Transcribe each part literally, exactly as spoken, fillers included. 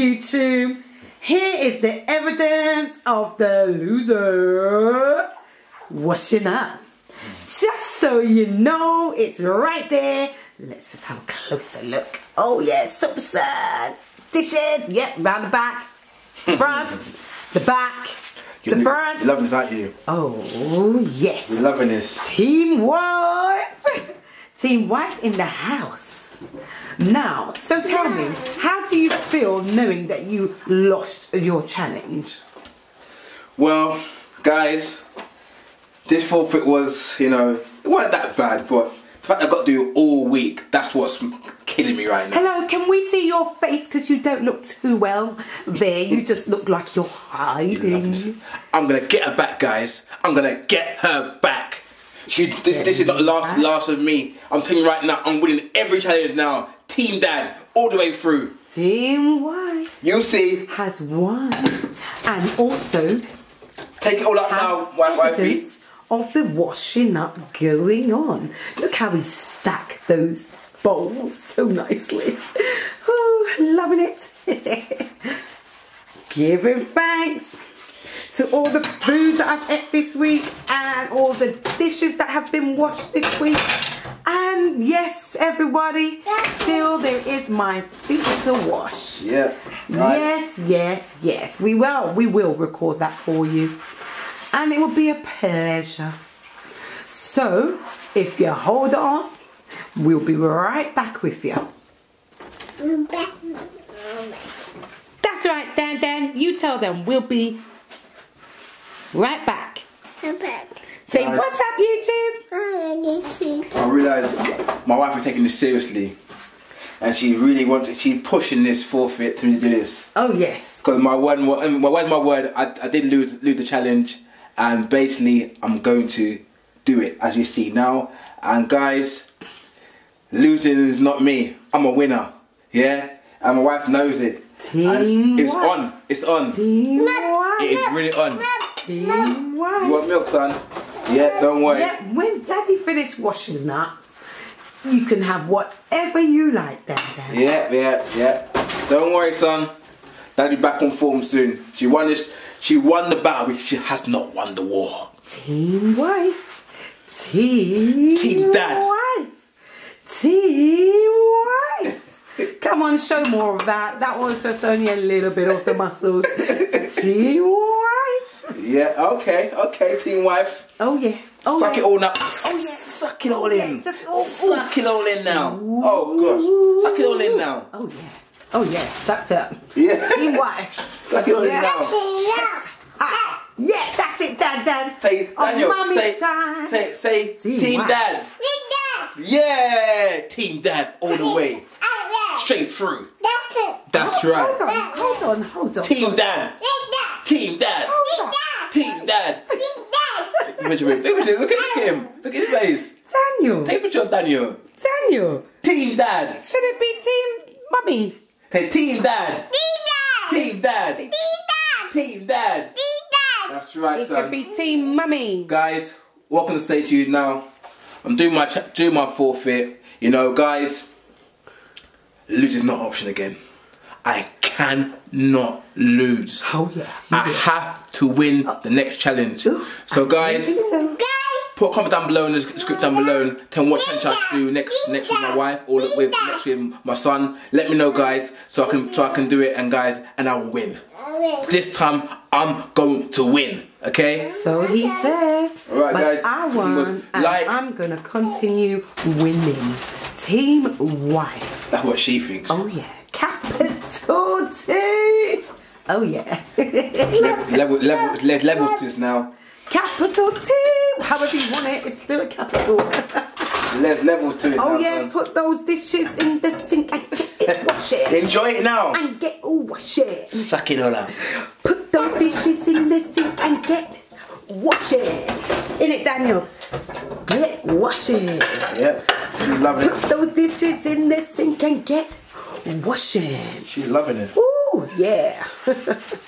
YouTube. Here is the evidence of the loser washing up. Just so you know, it's right there. Let's just have a closer look. Oh yeah, soap suds, dishes, yep, round the back, front, the back, you the front. Loving this, aren't you? Oh yes. We're loving this. Team wife. Team wife in the house. Now, so tell me, how do you feel knowing that you lost your challenge? Well, guys, this forfeit was, you know, it wasn't that bad, but the fact I've got to do it all week, that's what's killing me right now. Hello, can we see your face? Because you don't look too well there. You just look like you're hiding. I'm going to get her back, guys. I'm going to get her back. She, this, this is not last, last of me. I'm telling you right now, I'm winning every challenge now. Team Dad, all the way through. Team Wife. You'll see. Has won. And also, take it all up now, wifey. Of the washing up going on. Look how we stack those bowls so nicely. Oh, loving it. Giving thanks to all the food that I've ate this week and all the dishes that have been washed this week. And yes, everybody, still there is my thing to wash. Yeah. Right. Yes, yes, yes. We will, we will record that for you. And it will be a pleasure. So, if you hold on, we'll be right back with you. That's right, Dan Dan. You tell them we'll be right back. back. Say, guys, what's up, YouTube? I realise my wife is taking this seriously. And she really wants it. She's pushing this forfeit to me to do this. Oh, yes. Because my word, my word, my word, I, I did lose, lose the challenge. And basically, I'm going to do it, as you see now. And guys, losing is not me. I'm a winner. Yeah? And my wife knows it. Team It's wife. on. It's on. Team it is really on. Team you want milk, son? Yeah, don't worry. Yeah, when Daddy finished washing that, you can have whatever you like, Dad. Yeah, yeah, yeah. Don't worry, son. Daddy back on form soon. She won this. She won the battle, but she has not won the war. Team wife. Team. Team dad. Wife. Team wife. Come on, show more of that. That was just only a little bit of the muscles. Team wife. Yeah. Okay. Okay. Team wife. Oh yeah. Oh, suck yeah. it all up. Oh, yeah. Suck it all in. Yeah, just, oh, suck oh, it all in now. Oh gosh. Suck it all in now. Oh yeah. Oh yeah. Sucked up. Yeah. Team wife. Suck it all yeah. in now. Yes. Ah, yeah. That's it, Dad. Dad. Say, Daniel, on say, side. say, say, Team, team Dad. Team Dad. Yeah. Team Dad all the way. Straight through. That's it. That's oh, right. Hold on. Hold on. Hold on. Team Dad. Team Dad. Team Dad. Look at, look at him. Look at his face. Daniel. Take a picture of Daniel. Daniel. Team Dad. Should it be Team Mummy? Say Team Dad. Team Dad. Team Dad. Team Dad. Team Dad. That's right, it son. It should be Team Mummy. Guys, what can I say to you now? I'm doing my doing my forfeit. You know, guys, lose is not an option again. I cannot lose. Oh yes. I have to win the next challenge. Ooh, so guys, so. put a comment down below in the script down below. Tell me what challenge I should do next next with my wife or with next with my son. Let me know, guys, so I can so I can do it and guys and I will win. This time I'm going to win. Okay? So he says. Alright guys. I won and like, I'm gonna continue winning. Team wife. That's what she thinks. Oh yeah. Capital T. Oh yeah. level, level, level, level, level to this now. Capital T. However you want it, it's still a capital. Level, level to it. Oh now, yes, son. Put those dishes in the sink and get it wash it. Enjoy it now. And get all wash it. Suck it all up. Put those dishes in the sink and get wash it. In it, Daniel. Get wash it. Yeah. You love it. Put those dishes in the sink and get. Washing. She's loving it. Ooh, yeah.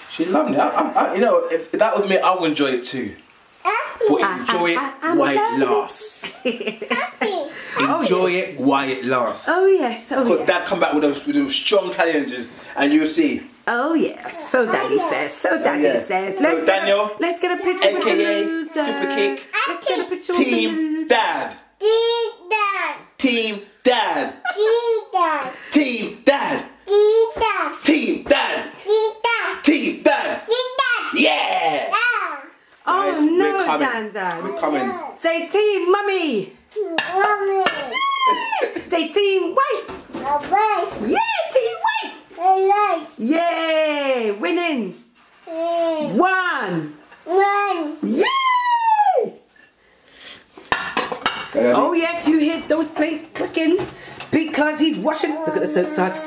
She's loving it. I, I, I, you know, if, if that was me, I would enjoy it too. But enjoy it while it lasts. Enjoy it while it lasts. Oh yes. Oh yes. Dad come back with those, with those strong challenges, and you'll see. Oh yes, so daddy says, so daddy oh, yeah. says. Let's so Daniel, get a, let's get a picture A K A with the loser. Superkick. Let's get a picture with the loser. Dad. Team Dad. Team Dad. Team Dad. Team Dad. Team Dad. Team Dad. Team Dad. Team Dad. Yeah. Oh, oh guys, no, we're coming. Dan Dan. We're coming. Say team mummy. Team mummy. Say team wife. Wife. Yeah, team wife. Yay! Winning! Yay. One! One! Yay! Oh yes, you hear those plates clicking because he's washing. Look at the soap suds.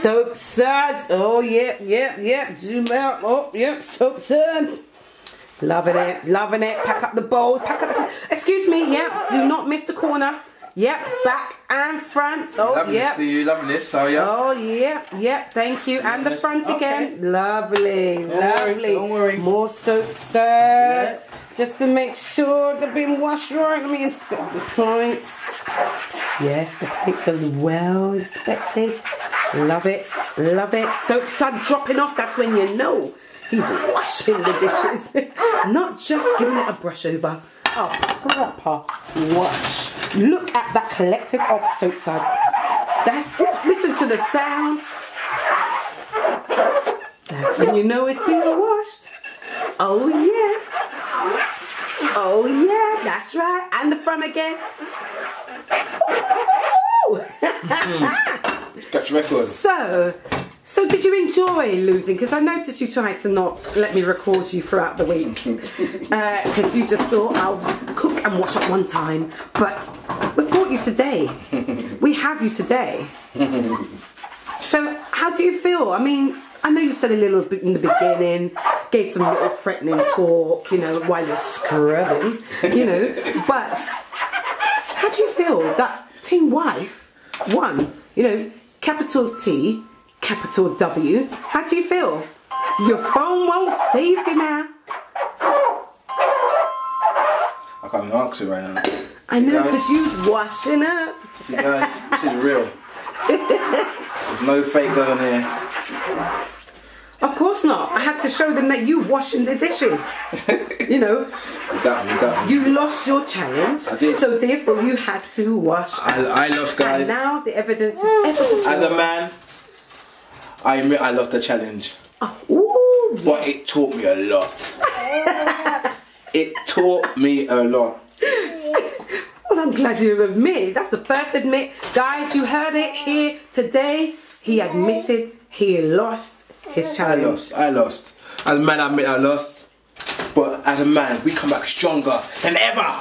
Soap suds! Oh yep, yep, yep. Zoom out. Oh yep, soap suds. Loving it, loving it. Pack up the bowls. Pack up the. Excuse me. Yep. Do not miss the corner. Yep, back and front. Oh, lovely yep. to see you, loving this, so yeah. Oh, yep, yep, thank you. And the front again. Okay. Lovely, don't lovely. Worry, don't worry. More soap suds. Yeah. Just to make sure they've been washed right. Let me inspect the plates. Yes, the plates are well inspected. Love it, love it. Soap sud dropping off, that's when you know he's washing the dishes. Not just giving it a brush over. A proper wash. Look at that collective of soap suds. That's what. Listen to the sound. That's when you know it's been washed. Oh yeah. Oh yeah. That's right. And the front again. Ooh, ooh, ooh, ooh. Mm. Got your record. So, so did you enjoy losing? Because I noticed you tried to not let me record you throughout the week. Because uh, you just thought I'll cook and wash up one time. But we've caught you today. We have you today. So how do you feel? I mean, I know you said a little bit in the beginning, gave some little threatening talk, you know, while you're scrubbing, you know. But how do you feel that Team Wife won? You know, capital T, capital W. How do you feel? Your phone won't save you now. I can't even answer right now. I know, because you was washing up. You guys, this is real. There's no fake going here. Of course not. I had to show them that you washing the dishes. You know. You got me, you got me. You lost your challenge. I did. So therefore you had to wash. I, I lost, guys. And now the evidence is everywhere. As a man, I admit I loved the challenge, oh, ooh, but yes. It taught me a lot. It taught me a lot. Well, I'm glad you admit. That's the first admit. Guys, you heard it here today. He admitted he lost his challenge. I lost, I lost. As a man, I admit I lost. But as a man, we come back stronger than ever.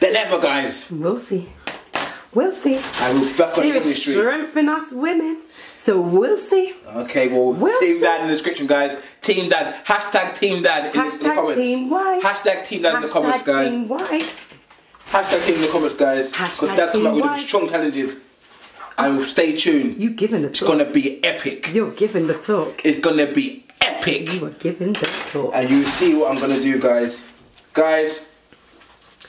Than ever, guys. We'll see. We'll see. I will back on the street. Strengthen us women. So we'll see. Okay, well, we'll Team see. Dad in the description, guys. Team Dad. Hashtag Team Dad in hashtag the comments. Team wife. Hashtag Team Dad hashtag in the comments, guys. Team wife. Hashtag Team in the comments, guys. Because Dad's come out with strong challenges. And oh, stay tuned. You're giving the talk. It's going to be epic. You're giving the talk. It's going to be epic. You are giving the talk. And you see what I'm going to do, guys. Guys.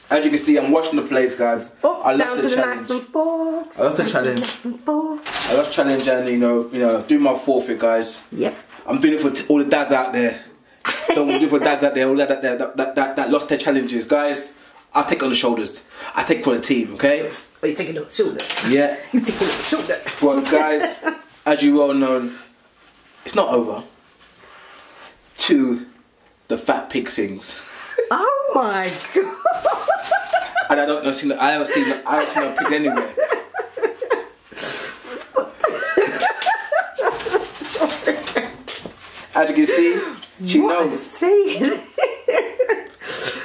As you can see, I'm washing the plates, guys. Oh, I love the challenge. The forks, I lost the challenge. I lost the challenge, and you know, you know, do my forfeit, guys. Yep. I'm doing it for t all the dads out there. Don't do it for dads out there. All that that that that, that, that lost their challenges, guys. I take on the shoulders. I take for the team. Okay. Are you taking on the shoulders? Yeah. You take on the shoulders. Well, guys, as you well know, it's not over. To the fat pig sings. Oh my god. And I don't know, seen, I haven't seen, I haven't seen a pig anywhere. Sorry. As you can see, she what knows. See?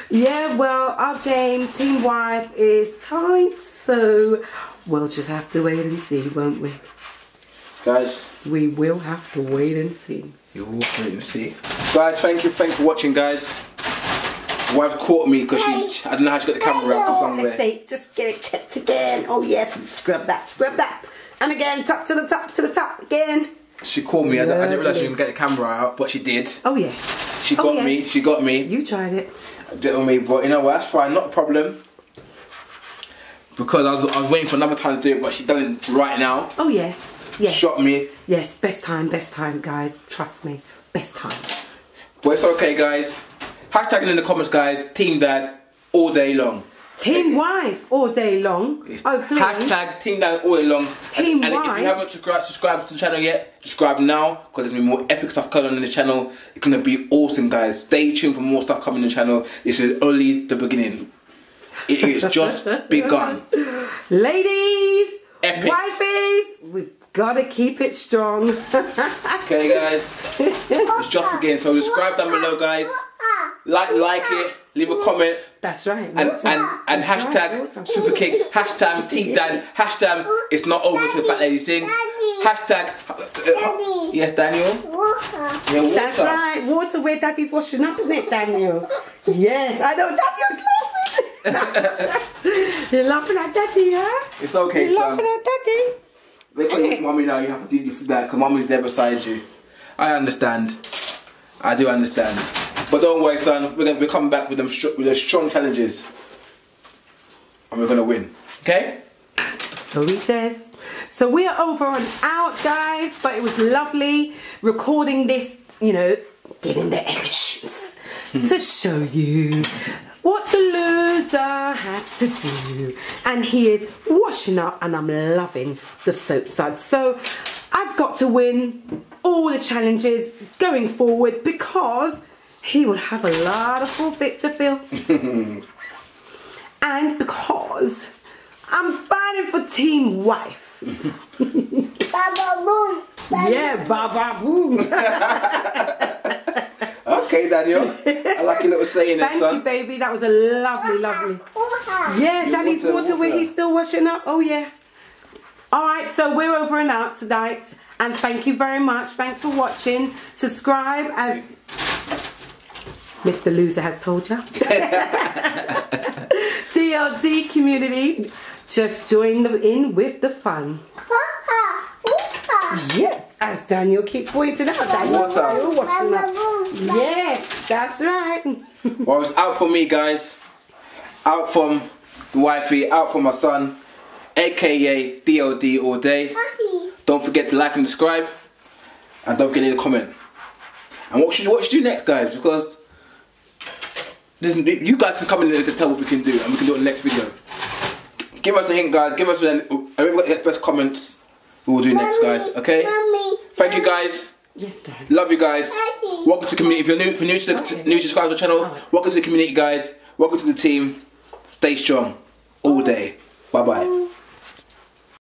Yeah, well, our game, Team Wife, is tight, so we'll just have to wait and see, won't we? Guys. We will have to wait and see. You will wait and see. Guys, thank you, thanks for watching, guys. Wife caught me because she, I don't know how she got the camera out or somewhere. I say, just get it checked again. Oh yes, scrub that, scrub that. And again, top to the top, to the top again. She called me, I, I didn't realise she could get the camera out, but she did. Oh yes. She got oh, yes. me, she got me. You tried it. Did me, but you know what, that's fine, not a problem. Because I was, I was waiting for another time to do it, but she done it right now. Oh yes. Yes. Shot me. Yes, best time, best time, guys. Trust me, best time. Well, it's okay, guys. Hashtagging in the comments, guys. Team dad all day long. Team wife all day long. Oh, please. Hashtag team dad all day long. Team and, and wife. If you haven't subscribed to the channel yet, subscribe now, because there's going to be more epic stuff coming on in the channel. It's going to be awesome, guys. Stay tuned for more stuff coming in the channel. This is only the beginning. It is just begun. Ladies, epic. Wifeys, we've got to keep it strong. Okay, guys. It's just beginning. So subscribe down below, guys. Like, like it. Leave a comment. That's right. And, and, and hashtag Superkick. Hashtag Team Dad. Hashtag It's Not Over Till the Fat Lady Sings. Hashtag Daddy. Yes, Daniel. Water. Yeah, water. That's right. Water where Daddy's washing up, isn't it, Daniel? Yes, I know. Daniel's laughing. You're laughing at Daddy, huh? It's okay, You're son. You're laughing at Daddy. They call you Mummy now. You have to do that because Mummy's there beside you. I understand. I do understand. But don't worry, son, we're going to come back with them with those strong challenges. And we're going to win. Okay? So he says. So we are over and out, guys. But it was lovely recording this, you know, getting the evidence to show you what the loser had to do. And he is washing up, and I'm loving the soap suds. So I've got to win all the challenges going forward, because he will have a lot of forfeits to fill. And because I'm fighting for team wife. Baba boom. Baba. Yeah, baba boom. Okay, Daniel. I like your little saying there, son. Thank you, baby. That was a lovely, lovely. Yeah, you Daddy's water, water where he's still washing up. Oh, yeah. All right, so we're over and out tonight. And thank you very much. Thanks for watching. Subscribe as... Mister Loser has told you. D L D Community. Just join them in with the fun. Yeah, as Daniel keeps pointing out. Daniel's still watching that. Yes, that's right. Well, it's out for me, guys. Out from the wifey, out from my son. A K A D L D all day. Don't forget to like and subscribe. And don't forget to leave a comment. And what should, what should you do next, guys? Because... you guys can come in there to tell what we can do, and we can do it in the next video. Give us a hint, guys. Give us a hint. Best comments. We will do Mommy, next, guys. Okay? Mommy, Thank Mommy. you, guys. Yes, Dad. Love you, guys. Daddy. Welcome to the community. If you're new, if you're new to the okay. new subscribe to the channel, right. Welcome to the community, guys. Welcome to the team. Stay strong all day. Bye bye.